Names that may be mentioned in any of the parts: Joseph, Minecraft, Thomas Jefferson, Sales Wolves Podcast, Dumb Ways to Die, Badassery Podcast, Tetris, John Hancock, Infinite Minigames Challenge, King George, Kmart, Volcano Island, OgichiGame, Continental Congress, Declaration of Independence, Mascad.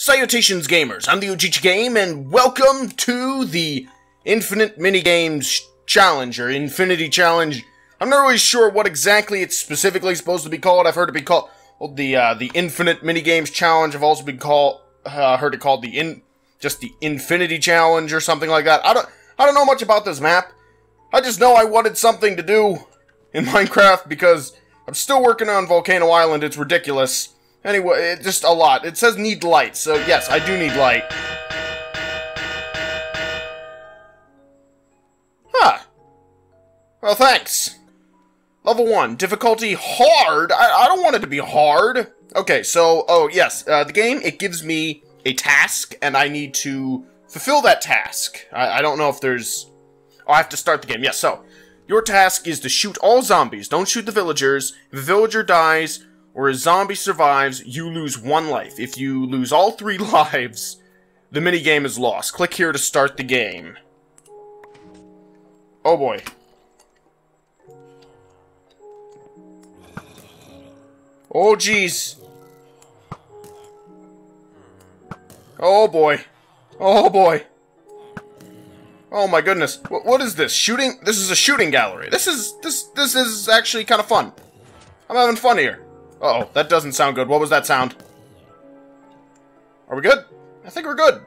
Salutations gamers, I'm the OgichiGame, and welcome to the Infinite Minigames Challenge, or Infinity Challenge. I'm not really sure what exactly it's specifically supposed to be called. I've heard it be called the Infinite Minigames Challenge. I've also been heard it called just the Infinity Challenge or something like that. I don't know much about this map. I just know I wanted something to do in Minecraft because I'm still working on Volcano Island. It's ridiculous. Anyway, just a lot. It says need light, so yes, I do need light. Huh. Well, thanks. Level 1. Difficulty hard? I don't want it to be hard. Okay, so, oh, yes. The game, it gives me a task, and I need to fulfill that task. I don't know if there's... Oh, I have to start the game. Yes, so, your task is to shoot all zombies. Don't shoot the villagers. If a villager dies... or a zombie survives, you lose 1 life. If you lose all 3 lives, the minigame is lost. Click here to start the game. Oh boy. Oh jeez. Oh boy. Oh boy. Oh my goodness. What is this? Shooting? This is a shooting gallery. This is actually kind of fun. I'm having fun here. Uh-oh, that doesn't sound good. What was that sound? Are we good? I think we're good.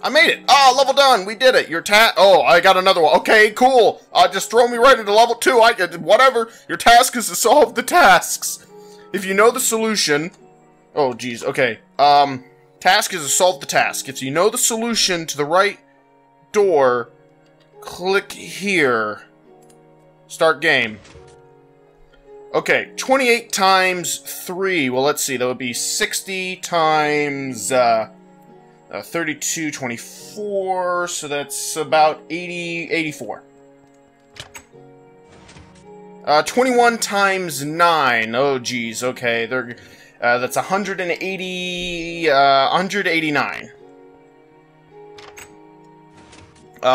I made it. Ah, level done. We did it. Your task... Oh, I got another one. Okay, cool. Just throw me right into level 2. Whatever. Your task is to solve the tasks. If you know the solution... Oh, geez. Okay. Task is to solve the task. If you know the solution to the right door, click here. Start game. Okay, 28 times 3, well, let's see, that would be 60 times 32, 24, so that's about 80, 84. 21 times 9, oh geez, okay, that's 180, 189.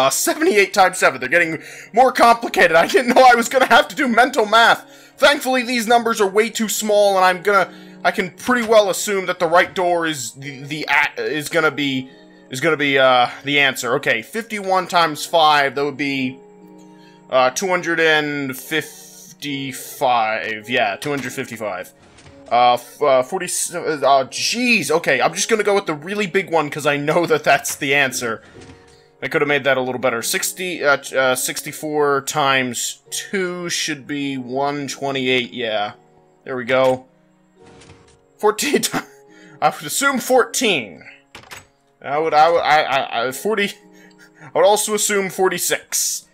78 times 7, they're getting more complicated. I didn't know I was going to have to do mental math. Thankfully, these numbers are way too small, and I can pretty well assume that the right door is gonna be the answer. Okay, 51 times 5, that would be 255. Yeah, 255. 47. Jeez. Okay, I'm just gonna go with the really big one because I know that that's the answer. I could have made that a little better. 64 times 2 should be 128, yeah. There we go. 14 times... I would assume 14. I would also assume 46.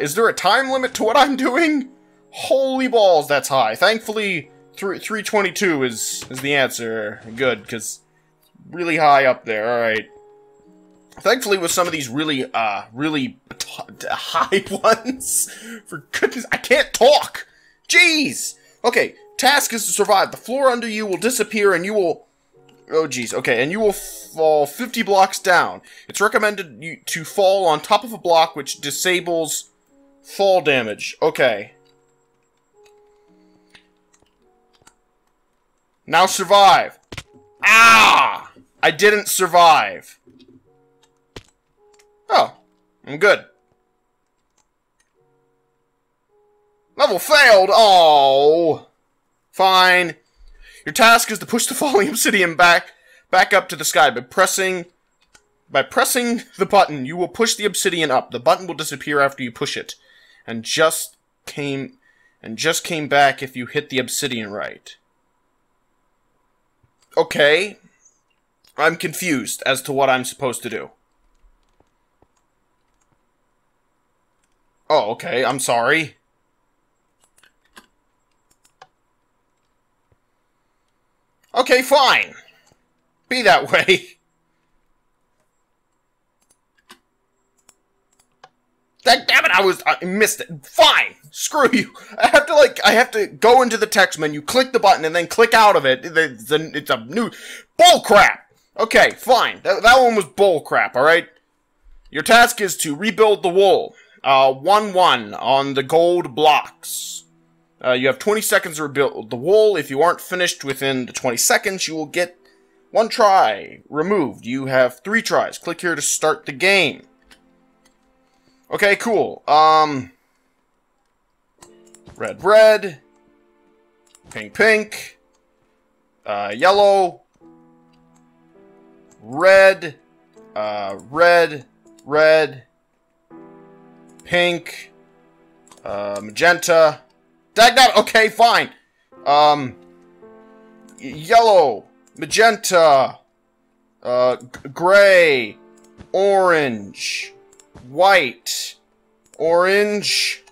Is there a time limit to what I'm doing? Holy balls, that's high. Thankfully, 322 is the answer. Good, because really high up there. Alright. Thankfully, with some of these really high ones, for goodness, I can't talk! Jeez! Okay, task is to survive. The floor under you will disappear and you will... Oh, jeez. Okay, and you will fall 50 blocks down. It's recommended to fall on top of a block, which disables fall damage. Okay. Now survive. Ah! I didn't survive. Oh, I'm good. Level failed! Oh, fine. Your task is to push the falling obsidian back up to the sky by pressing the button. You will push the obsidian up. The button will disappear after you push it, and just came back if you hit the obsidian right. Okay, I'm confused as to what I'm supposed to do. Oh, okay, I'm sorry. Okay, fine. Be that way. Damn it, I missed it. Fine. Screw you. I have to go into the text menu, click the button, and then click out of it. It's a new... Bull crap! Okay, fine. That one was bull crap, alright? Your task is to rebuild the wall. 1-1 on the gold blocks. You have 20 seconds to rebuild the wall. If you aren't finished within the 20 seconds, you will get One try removed. You have 3 tries. Click here to start the game. Okay, cool. Red, red. Pink, pink. Yellow. Red. Red. Red. Pink. Magenta. Dagnab. Okay, fine. Yellow. Magenta, gray, orange, white, orange.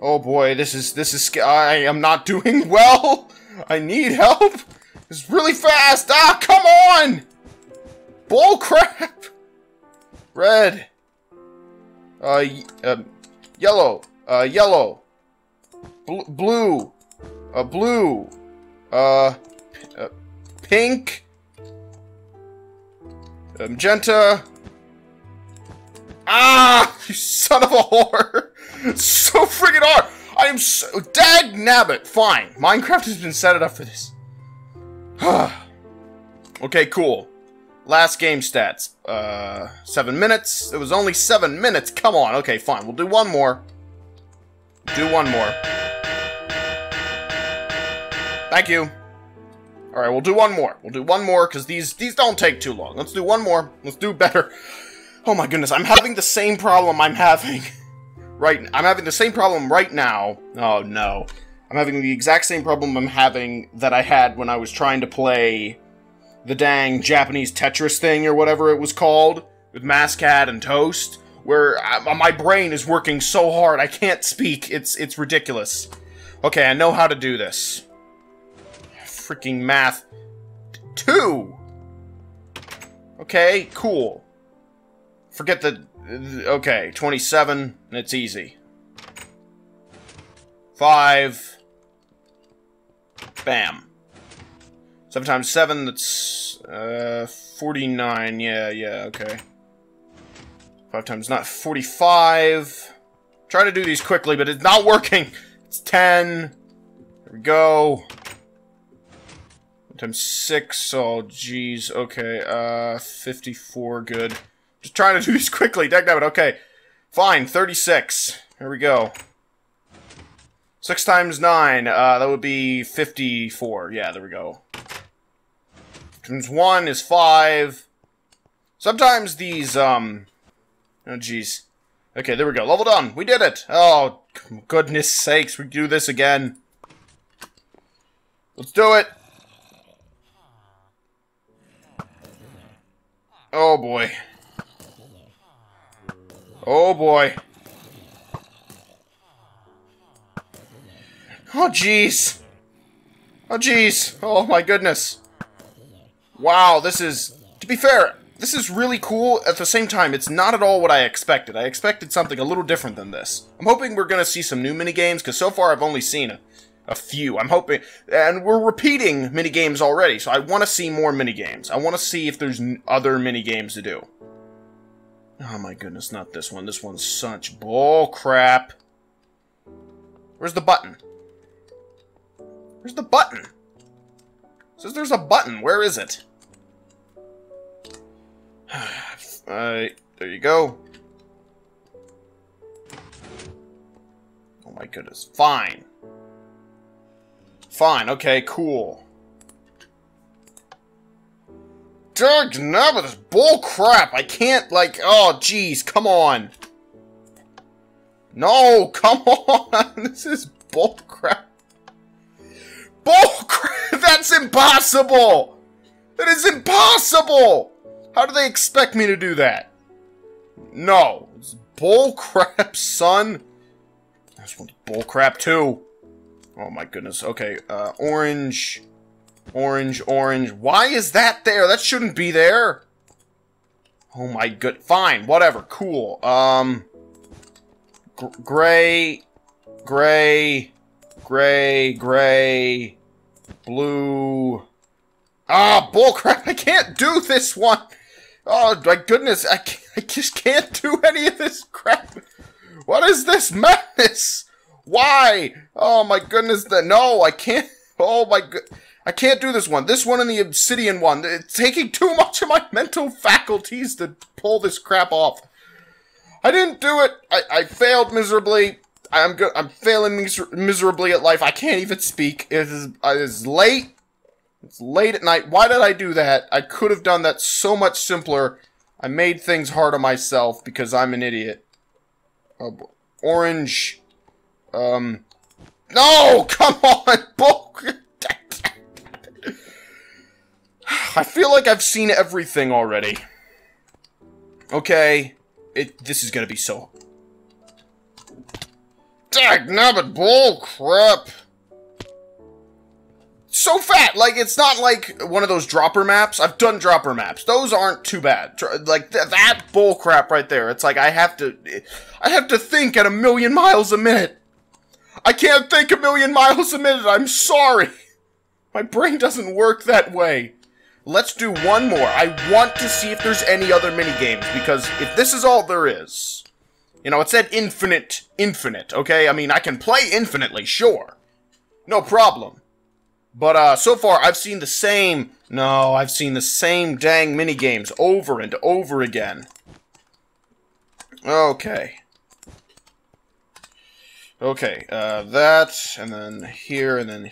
Oh boy, this is. I am not doing well. I need help. It's really fast. Ah, come on! Bull crap. Red. Yellow. Yellow. Blue. Blue. Pink, magenta. Ah, you son of a whore! It's so friggin' hard. I am so dag nabbit. Fine, Minecraft has been set up for this. Okay, cool. Last game stats. 7 minutes. It was only 7 minutes. Come on. Okay, fine. We'll do one more. Do one more. Thank you. Alright, we'll do one more. We'll do one more, because these don't take too long. Let's do one more. Let's do better. Oh my goodness, I'm having the same problem I'm having right now. I'm having the same problem right now. Oh no. I'm having the exact same problem I'm having that I had when I was trying to play the dang Japanese Tetris thing or whatever it was called, with Mascad and Toast, where my brain is working so hard I can't speak. It's ridiculous. Okay, I know how to do this. Freaking math. 2! Okay, cool. Forget the... Okay, 27. It's easy. 5. Bam. 7 times 7, that's... 49. Yeah, okay. 5 times not 45. Try to do these quickly, but it's not working! It's 10. There we go. Times 6, oh geez, okay, 54, good. Just trying to do this quickly, dagnabbit, okay. Fine, 36, here we go. 6 times 9, that would be 54, yeah, there we go. Times 1 is 5. Sometimes these, oh geez. Okay, there we go, level done, we did it! Oh, goodness sakes, we do this again. Let's do it! Oh boy. Oh boy. Oh jeez. Oh jeez. Oh my goodness. Wow, this is... To be fair, this is really cool. At the same time, it's not at all what I expected. I expected something a little different than this. I'm hoping we're gonna see some new minigames, because so far I've only seen a few. I'm hoping, and we're repeating minigames already, so I want to see more minigames. I want to see if there's other minigames to do. Oh my goodness, not this one. This one's such bull crap. Where's the button? Where's the button? It says there's a button. Where is it? There you go. Oh my goodness. Fine. Fine, okay, cool. Dagnabbit, this bull crap! I can't, like, oh, jeez, come on. No, come on! This is bull crap. Bull crap! That's impossible! That is impossible! How do they expect me to do that? No. It's bull crap, son. This one's bull crap, too. Oh my goodness, okay, orange, orange, orange, why is that there? That shouldn't be there! Oh my good, fine, whatever, cool, gray, gray, gray, gray, blue, ah, bullcrap, I can't do this one! Oh my goodness, I just can't do any of this crap! What is this madness? Why? Oh my goodness, no, I can't. Oh my good. I can't do this one. This one and the obsidian one. It's taking too much of my mental faculties to pull this crap off. I didn't do it. I failed miserably. I'm failing miserably at life. I can't even speak. It is late. It's late at night. Why did I do that? I could have done that so much simpler. I made things hard on myself because I'm an idiot. Orange. No! Come on! Bull... I feel like I've seen everything already. Okay. This is gonna be so... Dagnabbit bull crap. So fat! Like, it's not like one of those dropper maps. I've done dropper maps. Those aren't too bad. Like, that bull crap right there. It's like I have to think at 1,000,000 miles a minute. I can't think 1,000,000 miles a minute. I'm sorry. My brain doesn't work that way. Let's do one more. I want to see if there's any other minigames, because if this is all there is... You know, it said infinite, okay? I mean, I can play infinitely, sure. No problem. But, so far, I've seen the same... No, I've seen the same dang minigames over and over again. Okay. Okay, that, and then here, and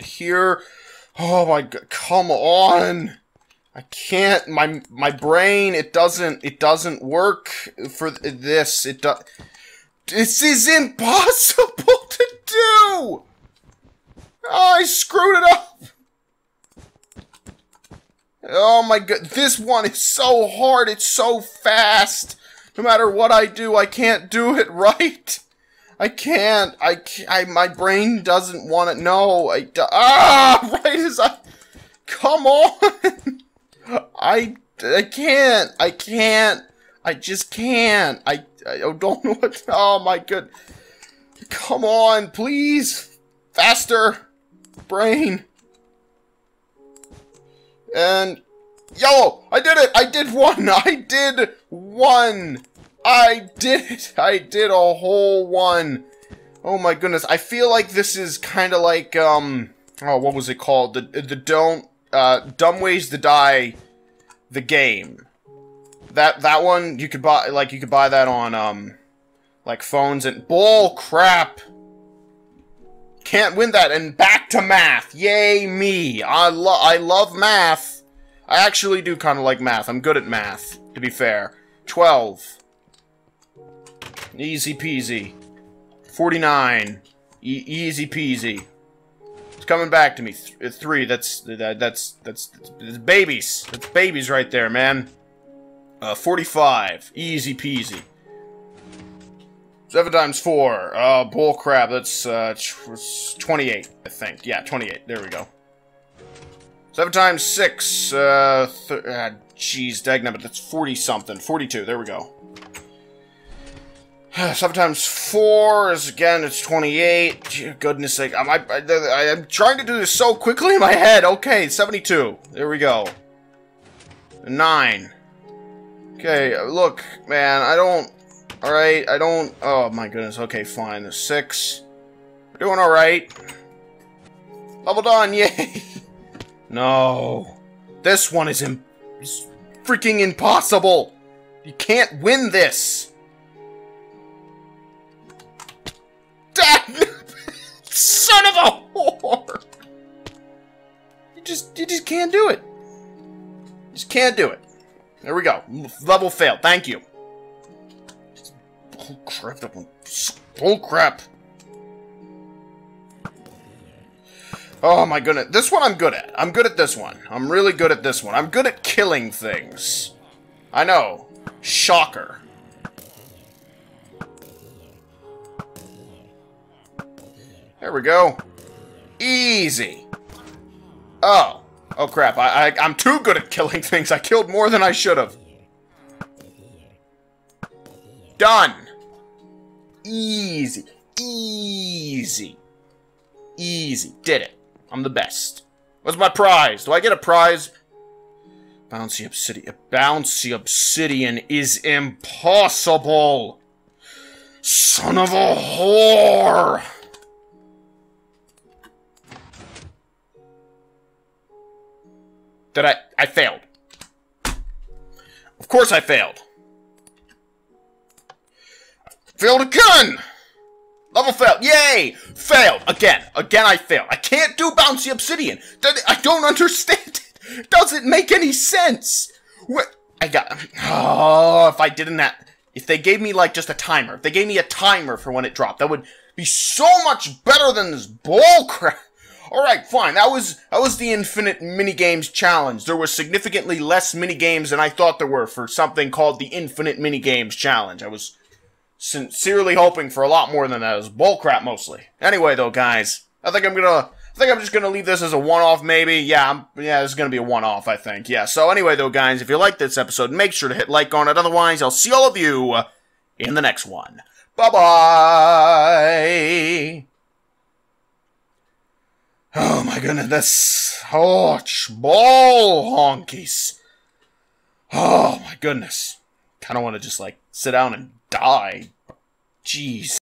here... Oh my god, come on! I can't, my brain, it doesn't work for this, this is impossible to do! Oh, I screwed it up! Oh my god, this one is so hard, it's so fast! No matter what I do, I can't do it right! I can't, my brain doesn't want it, no, right as I, come on, I just can't, I don't know what, oh my god, come on, please, faster, brain, and yellow, I did it, I did one, I did it! I did a whole one! Oh my goodness, I feel like this is kinda like, oh, what was it called? Dumb Ways to Die, the game. That one, you could buy, like, you could buy that on, like, phones and... Bull crap! Can't win that, and back to math! Yay me! I love math! I actually do kinda like math, I'm good at math, to be fair. 12. Easy peasy. 49. Easy peasy. It's coming back to me. 3. That's babies. That's babies right there, man. 45. Easy peasy. 7 times 4. Bull crap. That's 28. I think. Yeah, 28. There we go. 7 times 6. Jeez, dagnabbit. That's 40 something. 42. There we go. 7 times 4 is again. It's 28. Dear goodness sake, I'm trying to do this so quickly in my head. Okay, 72. There we go. 9. Okay, look, man. I don't. All right, I don't. Oh my goodness. Okay, fine. 6. We're doing all right. Level done. Yay. No, this one is freaking impossible. You can't win this. Son of a whore! You just can't do it. Just can't do it. There we go. Level failed. Thank you. Bull crap! That one. Bull crap! Oh my goodness! This one I'm good at. I'm good at this one. I'm really good at this one. I'm good at killing things. I know. Shocker. There we go. Easy. Oh. Oh, crap. I'm too good at killing things. I killed more than I should have. Done. Easy. Easy. Easy. Did it. I'm the best. What's my prize? Do I get a prize? Bouncy obsidian. Bouncy obsidian is impossible. Son of a whore. Did I failed. Of course I failed. Failed again! Level failed. Yay! Failed. Again. Again I failed. I can't do bouncy obsidian. I don't understand it. Doesn't make any sense. What? I got... Oh, if I didn't... If they gave me, like, just a timer. If they gave me a timer for when it dropped, that would be so much better than this bull crap. Alright, fine. That was the Infinite Minigames Challenge. There were significantly less minigames than I thought there were for something called the Infinite Minigames Challenge. I was sincerely hoping for a lot more than that. It was bull crap, mostly. Anyway, though, guys, I think I'm just gonna leave this as a one-off, maybe. Yeah, this is gonna be a one-off, I think. Yeah, so anyway, though, guys, if you liked this episode, make sure to hit like on it. Otherwise, I'll see all of you in the next one. Bye-bye! Oh, my goodness, that's... Oh, ball honkies. Oh, my goodness. Kind of want to just, like, sit down and die. Jeez.